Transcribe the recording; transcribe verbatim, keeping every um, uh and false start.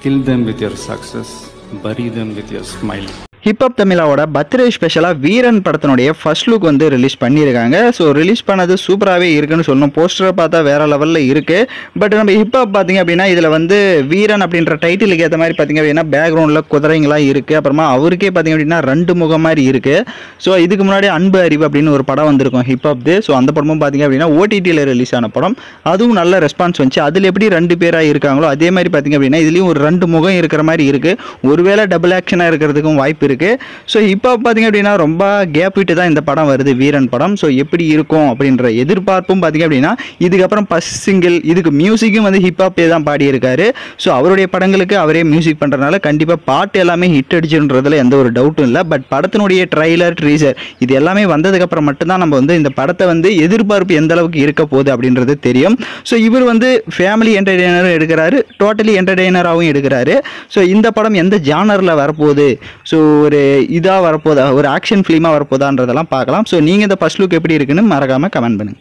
Kill them with your success, bury them with your smile. Hip hop தமிழாவோட birthday ஸ்பெஷலாக வீரன் படத்தினுடைய ஃபர்ஸ்ட் லுக் வந்து ரிலீஸ் பண்ணியிருக்காங்க. ஸோ ரிலீஸ் பண்ணது சூப்பராகவே இருக்குன்னு சொல்லணும். போஸ்டரை பார்த்தா வேறு லெவலில் இருக்குது. பட் நம்ம ஹிப்ஹாப் பார்த்திங்க அப்படின்னா இதில் வந்து வீரன் அப்படின்ற டைட்டிலுக்கு ஏற்ற மாதிரி பார்த்திங்க அப்படின்னா பேக்ரவுண்டில் குதிரைங்களாம் இருக்குது. அப்புறமா அவருக்கே பார்த்திங்க அப்படின்னா ரெண்டு முகம் மாதிரி இருக்குது. ஸோ இதுக்கு முன்னாடி அன்பு அறிவு அப்படின்னு ஒரு படம் வந்திருக்கும் ஹிப்ஹாப்து. ஸோ அந்த படமும் பார்த்திங்க அப்படின்னா ஓடிடியில் ரிலீஸ் ஆன படம், அதுவும் நல்ல ரெஸ்பான்ஸ் வந்துச்சு. அதில் எப்படி ரெண்டு பேராக இருக்காங்களோ அதே மாதிரி பார்த்திங்க அப்படின்னா இதுலேயும் ஒரு ரெண்டு முகம் இருக்கிற மாதிரி இருக்குது. ஒருவேளை டபுள் ஆக்ஷனாக இருக்கிறதுக்கும் வாய்ப்பு. ஸோ இப்போ பார்த்தீங்க அப்படின்னா ரொம்ப கேப் விட்டு தான் இந்த படம் வருது, வீரன் படம். ஸோ எப்படி இருக்கும் அப்படின்ற எதிர்பார்ப்பும் பார்த்தீங்க அப்படின்னா இதுக்கப்புறம் ஃபர்ஸ்ட் சிங்கிள், இதுக்கு மியூசிக்கும் வந்து ஹிப்ஹாப்பே தான் பாடியிருக்காரு. ஸோ அவருடைய படங்களுக்கு அவரே மியூசிக் பண்ணுறதுனால கண்டிப்பாக பாட்டு எல்லாமே ஹிட் அடிச்சுன்றதுல எந்த ஒரு டவுட்டும் இல்லை. பட் படத்தினுடைய ட்ரைலர், ட்ரீசர் இது எல்லாமே வந்ததுக்கப்புறம் மட்டும்தான் நம்ம வந்து இந்த படத்தை வந்து எதிர்பார்ப்பு எந்த அளவுக்கு இருக்க போகுது அப்படின்றது தெரியும். ஸோ இவர் வந்து ஃபேமிலி என்டர்டெய்னரும் எடுக்கிறாரு, டோட்டலி என்டர்டெய்னராகவும் எடுக்கிறாரு. ஸோ இந்த படம் எந்த ஜானரில் வரப்போகுது, ஸோ ஒரு இதாக வரப்போதா, ஒரு ஆக்ஷன் ஃபிலிமாக வரப்போதான்றதெல்லாம் பார்க்கலாம். ஸோ நீங்கள் இந்த ஃபர்ஸ்ட் லுக் எப்படி இருக்குன்னு மறக்காமல் கமெண்ட் பண்ணுங்கள்.